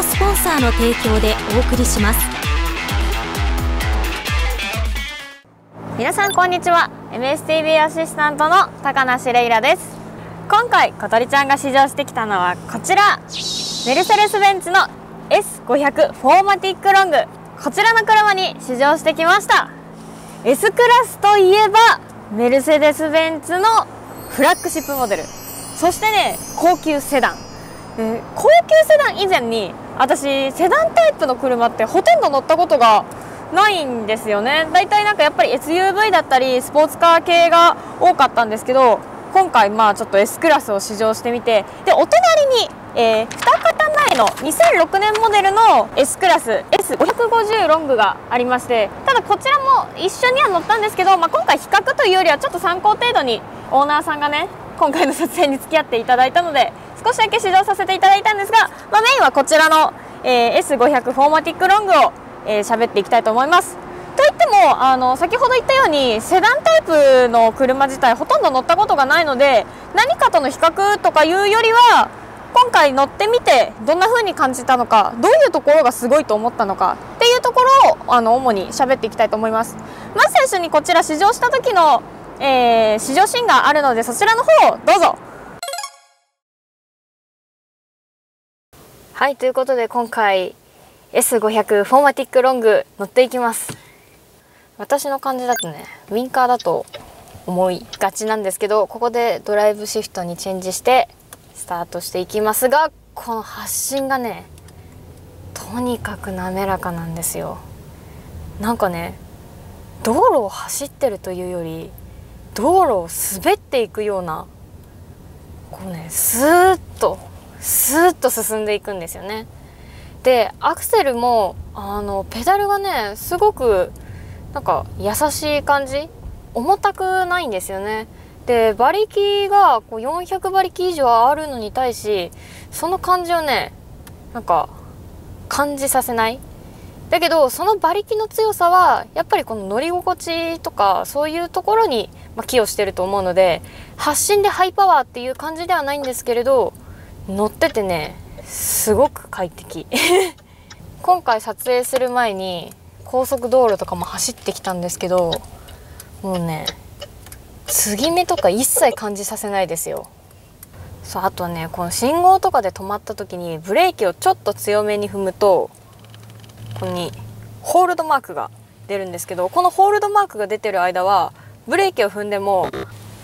のスポンサーの提供でお送りします。皆さんこんにちは。 MSTV アシスタントの高梨レイラです。今回小鳥ちゃんが試乗してきたのはこちら、メルセデスベンツの S500 4MATIC long、 こちらの車に試乗してきました。 S クラスといえばメルセデスベンツのフラッグシップモデル、そしてね、高級セダン。高級セダン以前に私セダンタイプの車ってほとんど乗ったことがないんですよね。だいたいなんかやっぱり SUV だったりスポーツカー系が多かったんですけど、今回まあちょっと S クラスを試乗してみて、でお隣に2型前の2006年モデルの S クラス S550 ロングがありまして、ただこちらも一緒には乗ったんですけど、まあ、今回比較というよりはちょっと参考程度にオーナーさんがね、今回の撮影に付き合っていただいたので少しだけ試乗させていただいたんですが、まあ、メインはこちらの S500 4MATICロングを喋っていきたいと思います。といっても先ほど言ったようにセダンタイプの車自体ほとんど乗ったことがないので、何かとの比較とかいうよりは今回乗ってみてどんな風に感じたのか、どういうところがすごいと思ったのかっていうところを主に喋っていきたいと思います。まず最初にこちら試乗した時の、試乗シーンがあるので、そちらの方をどうぞ。はい、ということで今回 S500 4MATICロング乗っていきます。私の感じだとね、ウィンカーだと思いがちなんですけど、ここでドライブシフトにチェンジしてスタートしていきますが、この発進がねとにかく滑らかなんですよ。なんかね、道路を走ってるというより道路を滑っていくような、こうねスーッとスーッと進んでいくんですよね。でアクセルもペダルがねすごくなんか優しい感じ、重たくないんですよね。で馬力がこう400馬力以上あるのに対し、その感じをねなんか感じさせない。だけどその馬力の強さはやっぱりこの乗り心地とかそういうところに寄与してると思うので、発進でハイパワーっていう感じではないんですけれど、乗っててねすごく快適今回撮影する前に高速道路とかも走ってきたんですけど、もうね継ぎ目とか一切感じさせないですよ。そう、あとねこの信号とかで止まった時にブレーキをちょっと強めに踏むと、ここにホールドマークが出るんですけど、このホールドマークが出てる間はブレーキを踏んでも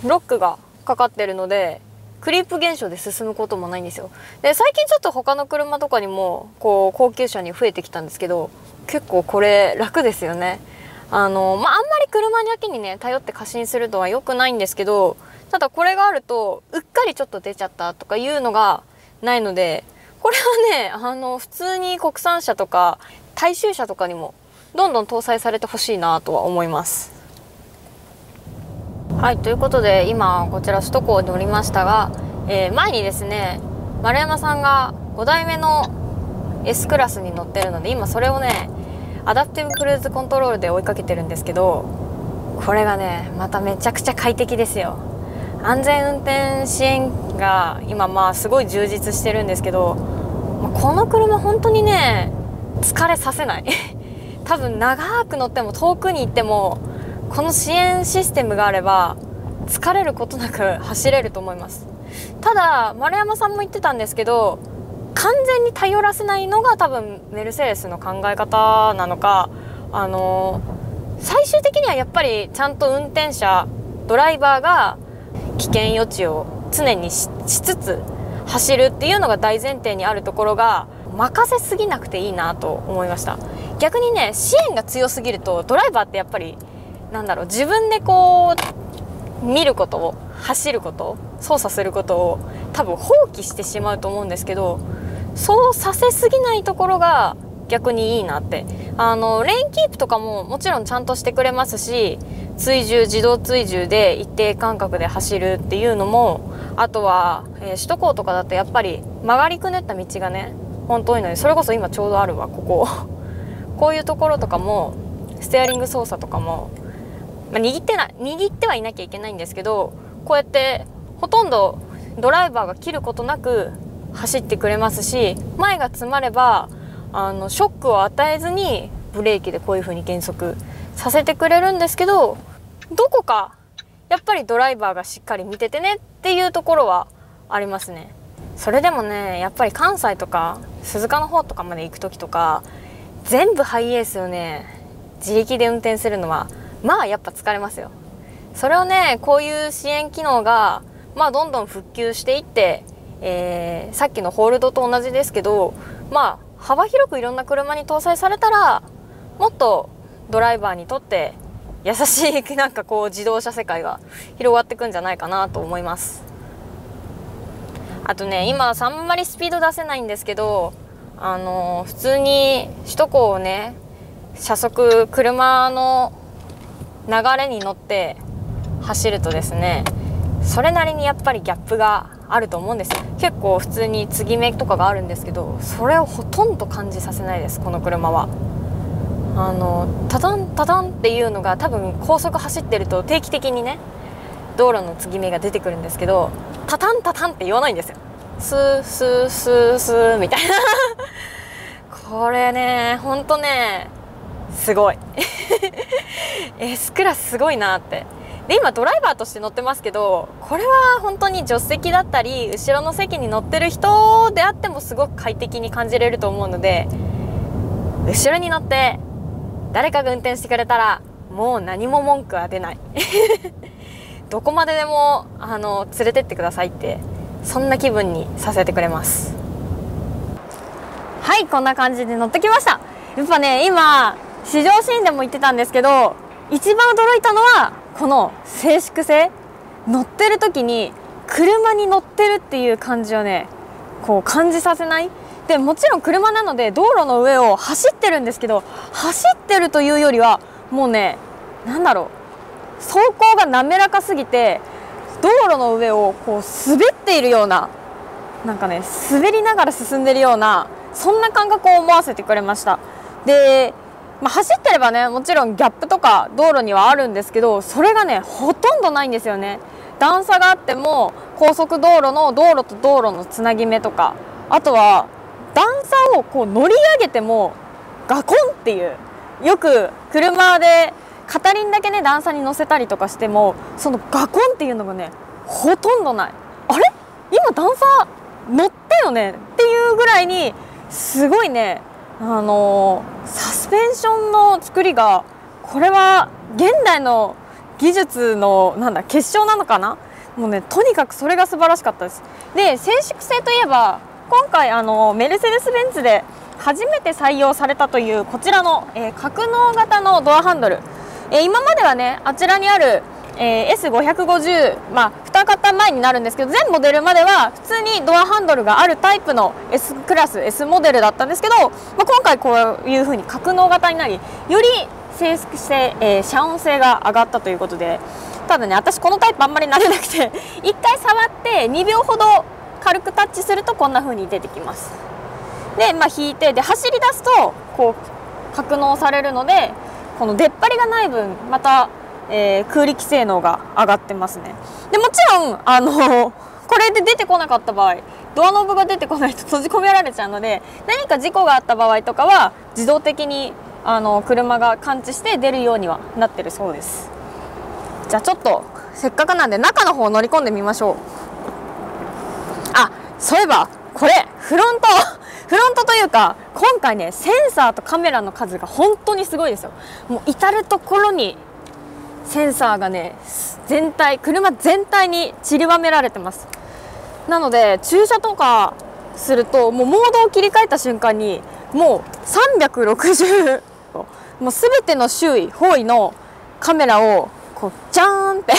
ロックがかかってるのでクリープ現象で進むこともないんですよ。で最近ちょっと他の車とかにもこう高級車に増えてきたんですけど、結構これ楽ですよね。まあ、あんまり車だけにね頼って過信するのは良くないんですけど、ただこれがあるとうっかりちょっと出ちゃったとかいうのがないので、これはね普通に国産車とか大衆車とかにもどんどん搭載されてほしいなとは思います。はい、ということで今こちら首都高に乗りましたが、前にですね丸山さんが5台目の S クラスに乗ってるので、今それをねアダプティブクルーズコントロールで追いかけてるんですけど、これがねまためちゃくちゃ快適ですよ。安全運転支援が今まあすごい充実してるんですけど、この車本当にね疲れさせない多分長く乗っても遠くに行ってもこの支援システムがあれば疲れることなく走れると思います。ただ丸山さんも言ってたんですけど、完全に頼らせないのが多分メルセデスの考え方なのか、最終的にはやっぱりちゃんと運転者ドライバーが危険予知を常にしつつ走るっていうのが大前提にあるところが、任せすぎなくていいなと思いました。逆にね支援が強すぎるとドライバーってやっぱりなんだろう、自分でこう見ることを走ること操作することを多分放棄してしまうと思うんですけど、そうさせすぎないところが逆にいいなって。レーンキープとかももちろんちゃんとしてくれますし、追従自動追従で一定間隔で走るっていうのも、あとは、首都高とかだとやっぱり曲がりくねった道がね本当多いので、それこそ今ちょうどあるわこここういうところとかもステアリング操作とかも、まあ、握ってはいなきゃいけないんですけど、こうやってほとんどドライバーが切ることなく走ってくれますし、前が詰まればショックを与えずにブレーキでこういう風に減速させてくれるんですけど、どこかやっぱりドライバーがしっかり見ててねっていうところはありますね。それでもね、やっぱり関西とか鈴鹿の方とかまで行く時とか全部ハイエースをね自力で運転するのはまあやっぱ疲れますよ。それをね、こういう支援機能がまあどんどん復旧していって、さっきのホールドと同じですけど、まあ幅広くいろんな車に搭載されたらもっとドライバーにとって優しいなんかこう自動車世界が広がっていくんじゃないかなと思います。あとね、今あんまりスピード出せないんですけど、普通に首都高をね車速車の流れに乗って走るとですね、それなりにやっぱりギャップがあると思うんです。結構普通に継ぎ目とかがあるんですけど、それをほとんど感じさせないです、この車は。タタンタタンっていうのが多分高速走ってると定期的にね道路の継ぎ目が出てくるんですけど、タタンタタンって言わないんですよ。スースースースーみたいなこれねほんとねすごいS クラスすごいなって。で、今ドライバーとして乗ってますけど、これは本当に助手席だったり後ろの席に乗ってる人であってもすごく快適に感じれると思うので、後ろに乗って誰かが運転してくれたらもう何も文句は出ないどこまででも連れてってくださいって、そんな気分にさせてくれます。はい、こんな感じで乗ってきました。やっぱね、今試乗シーンでも言ってたんですけど、一番驚いたのはこの静粛性。乗ってる時に車に乗ってるっていう感じをねこう感じさせない。でもちろん車なので道路の上を走ってるんですけど、走ってるというよりはもうね、なんだろう、走行が滑らかすぎて道路の上をこう滑っているような、なんかね滑りながら進んでるような、そんな感覚を思わせてくれました。でまあ、走ってればねもちろんギャップとか道路にはあるんですけど、それがねほとんどないんですよね。段差があっても高速道路の道路と道路のつなぎ目とか、あとは段差をこう乗り上げてもガコンっていう、よく車で片輪だけね段差に乗せたりとかしてもそのガコンっていうのがねほとんどない。あれ今段差乗ったよねっていうぐらいにすごいね、サスペンションの作りが、これは現代の技術の結晶なのかな。もうねとにかくそれが素晴らしかったです。で、静粛性といえば今回メルセデス・ベンツで初めて採用されたというこちらの、格納型のドアハンドル、今まではねあちらにある、S550、まあ、2型前になるんですけど、全モデルまでは普通にドアハンドルがあるタイプの S クラス S モデルだったんですけど、まあ、今回こういう風に格納型になり、より静粛性、遮音性が上がったということで。ただね、私このタイプあんまり慣れなくて1回触って2秒ほど軽くタッチするとこんな風に出てきます。で、まあ、引いてで走り出すとこう格納されるので、この出っ張りがない分また空力性能が上がってますね。でもちろんこれで出てこなかった場合、ドアノブが出てこないと閉じ込められちゃうので、何か事故があった場合とかは自動的に車が感知して出るようにはなってるそうです。じゃあちょっとせっかくなんで中の方を乗り込んでみましょう。あ、そういえばこれフロントというか、今回ねセンサーとカメラの数が本当にすごいですよ。もう至る所にセンサーがね車全体に散りばめられてます。なので駐車とかするともうモードを切り替えた瞬間にもう360もう全ての方位のカメラをこうジャーンって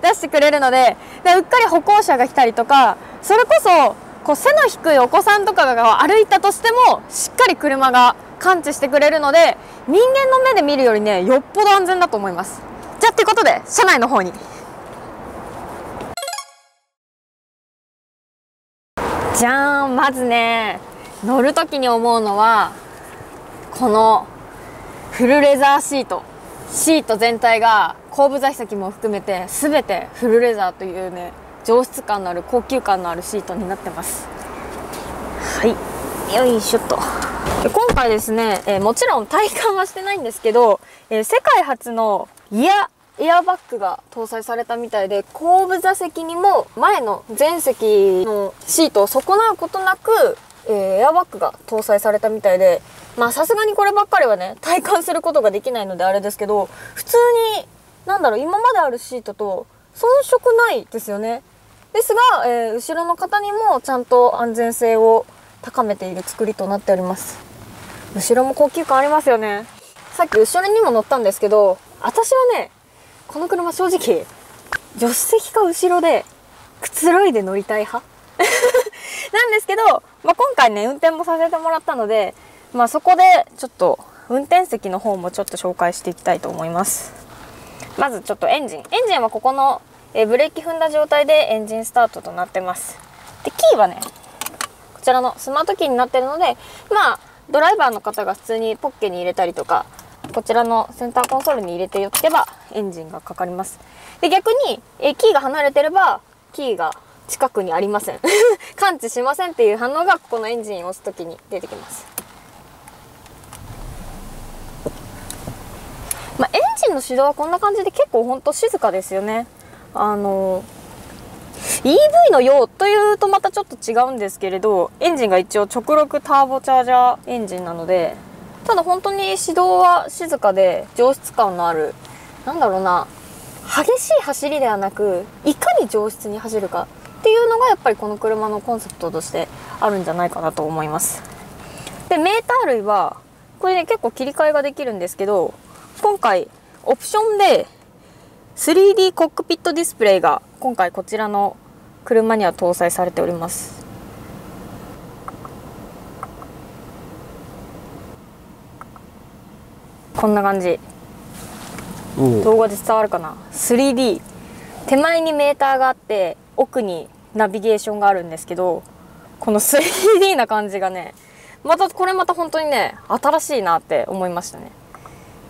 出してくれるので、うっかり歩行者が来たりとか、それこそこう背の低いお子さんとかが歩いたとしてもしっかり車が感知してくれるので、人間の目で見るよりねよっぽど安全だと思います。じゃあってことで車内の方にじゃーん。まずね乗る時に思うのはこのフルレザーシート、全体が後部座席も含めて全てフルレザーというね上質感のある高級感のあるシートになってます。はい、よいしょっと。今回ですね、もちろん体感はしてないんですけど、世界初のエアバッグが搭載されたみたいで、後部座席にも前の前席のシートを損なうことなく、エアバッグが搭載されたみたいで、まあさすがにこればっかりはね、体感することができないのであれですけど、普通に、なんだろう、今まであるシートと遜色ないですよね。ですが、後ろの方にもちゃんと安全性を高めている作りとなっております。後ろも高級感ありますよね。さっき後ろにも乗ったんですけど、私はね、この車正直、助手席か後ろでくつろいで乗りたい派なんですけど、まあ、今回ね、運転もさせてもらったので、まあ、そこでちょっと運転席の方もちょっと紹介していきたいと思います。まずちょっとエンジン。エンジンはここのブレーキ踏んだ状態でエンジンスタートとなってます。で、キーはね、こちらのスマートキーになってるので、まあ、ドライバーの方が普通にポッケに入れたりとか、こちらのセンターコンソールに入れておけばエンジンがかかります。で、逆にキーが離れてれば、キーが近くにありません。感知しませんっていう反応がここのエンジンを押すときに出てきます。まあ、エンジンの始動はこんな感じで結構ほんと静かですよね。EV のようというとまたちょっと違うんですけれど、エンジンが一応直6ターボチャージャーエンジンなので、ただ本当に始動は静かで上質感のある、なんだろうな、激しい走りではなく、いかに上質に走るかっていうのがやっぱりこの車のコンセプトとしてあるんじゃないかなと思います。で、メーター類は、これね結構切り替えができるんですけど、今回オプションで 3D コックピットディスプレイが今回こちらの車には搭載されております。こんな感じ、動画で伝わるかな。 3D、 手前にメーターがあって奥にナビゲーションがあるんですけど、この 3D な感じがね、またこれまた本当にね、新しいなって思いましたね。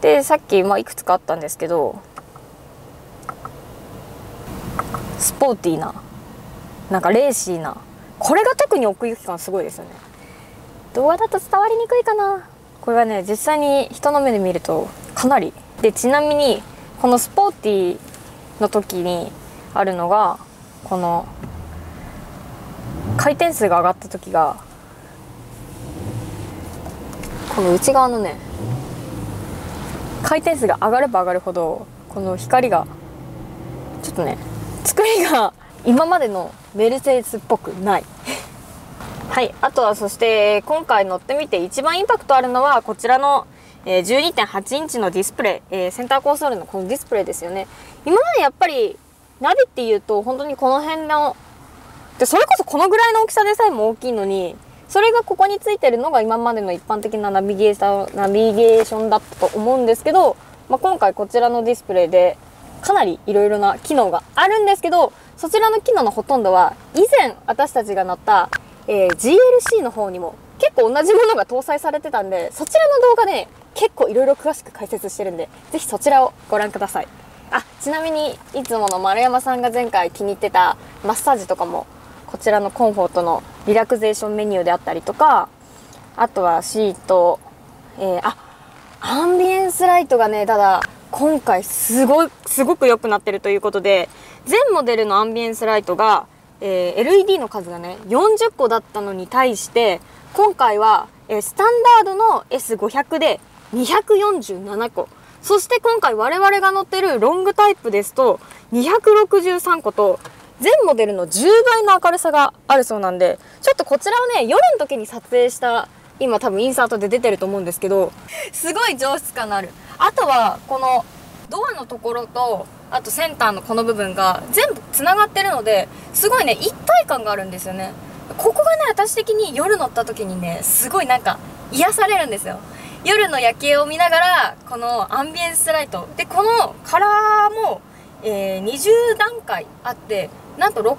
で、さっき、まあ、いくつかあったんですけど、スポーティーな、なんかレーシーな、これが特に奥行き感すごいですよね。動画だと伝わりにくいかな。これはね、実際に人の目で見るとかなりで、ちなみにこのスポーティーの時にあるのが、この回転数が上がった時が、この内側のね、回転数が上がれば上がるほど、この光がちょっとね、作りが今までのメルセデスっぽくないはい、あとはそして今回乗ってみて一番インパクトあるのは、こちらの 12.8 インチのディスプレイ、センターコンソールのこのディスプレイですよね。今までやっぱりナビっていうと本当にこの辺ので、それこそこのぐらいの大きさでさえも大きいのに、それがここについてるのが今までの一般的なナビゲーションだったと思うんですけど、まあ、今回こちらのディスプレイでかなりいろいろな機能があるんですけど、そちらの機能のほとんどは以前私たちが乗った、GLC の方にも結構同じものが搭載されてたんで、そちらの動画で、ね、結構いろいろ詳しく解説してるんで、ぜひそちらをご覧ください。あ、ちなみにいつもの丸山さんが前回気に入ってたマッサージとかも、こちらのコンフォートのリラクゼーションメニューであったりとか、あとはシート、アンビエンスライトがね、ただ今回すごく良くなってるということで、全モデルのアンビエンスライトが、LED の数がね40個だったのに対して、今回は、スタンダードの S500 で247個。そして今回我々が乗ってるロングタイプですと263個と、全モデルの10倍の明るさがあるそうなんで、ちょっとこちらをね、夜の時に撮影した、今多分インサートで出てると思うんですけど、すごい上質感のある。あとは、このドアのところと、あとセンターのこの部分が全部繋がってるので、すごいね、一体感があるんですよね。ここがね、私的に夜乗った時にね、すごいなんか癒されるんですよ。夜の夜景を見ながら、このアンビエンスライト。で、このカラーも、20段階あって、なんと64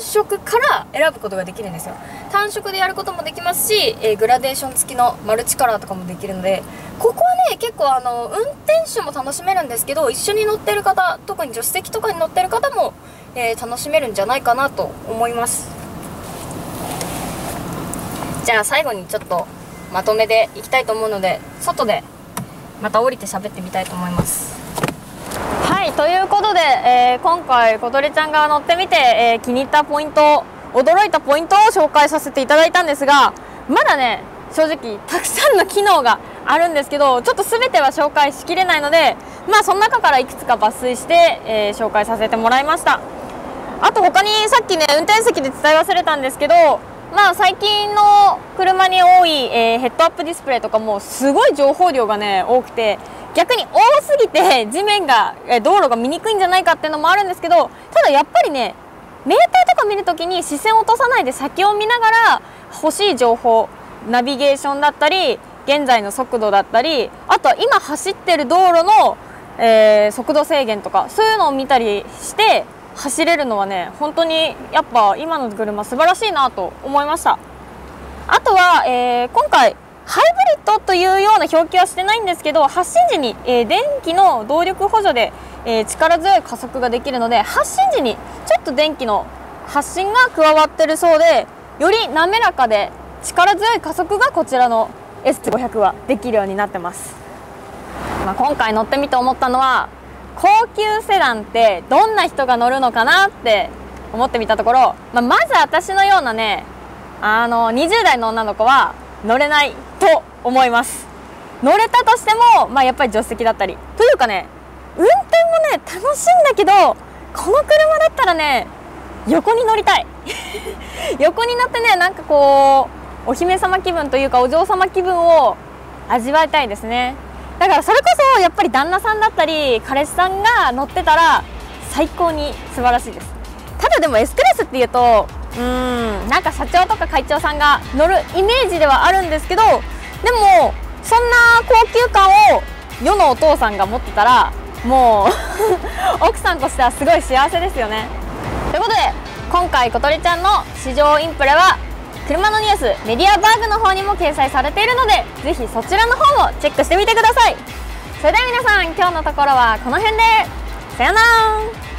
色から選ぶことができるんですよ。単色でやることもできますし、グラデーション付きのマルチカラーとかもできるので、ここはね結構運転手も楽しめるんですけど、一緒に乗ってる方、特に助手席とかに乗ってる方も、楽しめるんじゃないかなと思います。じゃあ最後にちょっとまとめでいきたいと思うので、外でまた降りて喋ってみたいと思います。はい、ということで、今回小鳥ちゃんが乗ってみて、気に入ったポイント、驚いたポイントを紹介させていただいたんですが、まだね正直たくさんの機能があるんですけど、ちょっと全ては紹介しきれないので、まあその中からいくつか抜粋して、紹介させてもらいました。あと他にさっきね運転席で伝え忘れたんですけど、まあ最近の車に多い、ヘッドアップディスプレイとかもすごい情報量がね多くて、逆に多すぎて地面が、道路が見にくいんじゃないかっていうのもあるんですけど、ただやっぱりねメーターとか見るときに視線を落とさないで先を見ながら欲しい情報、ナビゲーションだったり現在の速度だったり、あとは今走ってる道路の、速度制限とかそういうのを見たりして走れるのはね本当にやっぱ今の車素晴らしいなと思いました。あとは、今回ハイブリッドというような表記はしてないんですけど、発進時に、電気の動力補助で、力強い加速ができるので、発進時にちょっと電気の発進が加わってるそうで、より滑らかで力強い加速がこちらの S500 はできるようになってます。まあ、今回乗ってみて思ったのは、高級セダンってどんな人が乗るのかなって思ってみたところ、まず私のようなね20代の女の子は乗れないと思います。乗れたとしても、やっぱり助手席だったりというかね、運転もね楽しいんだけど、この車だったらね横に乗りたい横に乗ってね、なんかこうお姫様気分というかお嬢様気分を味わいたいですね。だからそれこそやっぱり旦那さんだったり彼氏さんが乗ってたら最高に素晴らしいです。ただでも S クラスっていうと、なんか社長とか会長さんが乗るイメージではあるんですけど、でもそんな高級感を世のお父さんが持ってたらもう奥さんとしてはすごい幸せですよね。ということで今回小鳥ちゃんの試乗インプレは車のニュースメディアバーグの方にも掲載されているので、ぜひそちらの方もチェックしてみてください。それでは皆さん、今日のところはこの辺でさよなら。